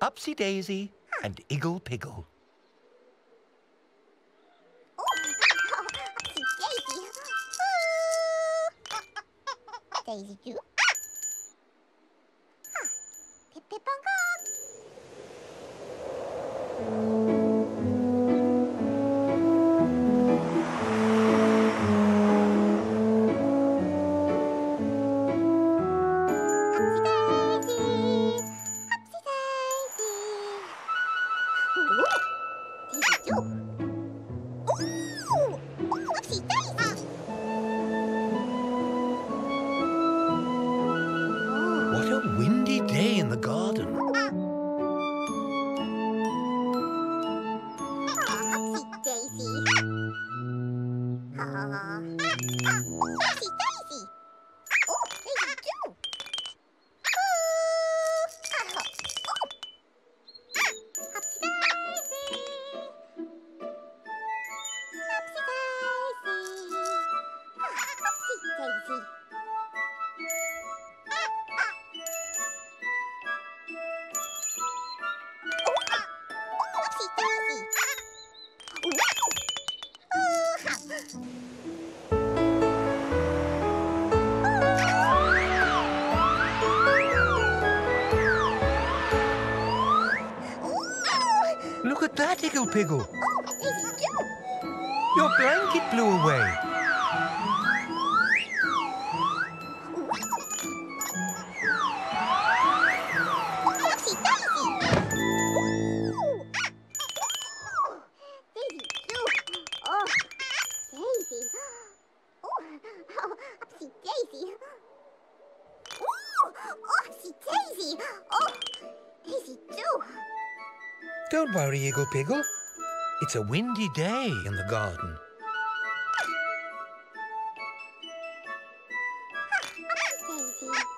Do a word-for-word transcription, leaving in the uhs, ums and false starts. Upsy Daisy and Igglepiggle. Daisy do. Ah! Huh. Pip pip bongo. Day in the garden. Oh, Upsy Daisy. Ah. Ah. Ah. Oh, Upsy Daisy. Oh, Daisy too. Oh. Oh. Ah. Upsy Daisy. Upsy Daisy. Ah. Upsy Daisy. Look at that, Igglepiggle. Oh, Daisy too. Your blanket blew away. Oh, Upsy Daisy. Oh, Daisy too. Oh, Daisy. Oh, Upsy Daisy. Oh, Upsy Daisy. Oh, Daisy too. Don't worry, Igglepiggle. It's a windy day in the garden. Daisy.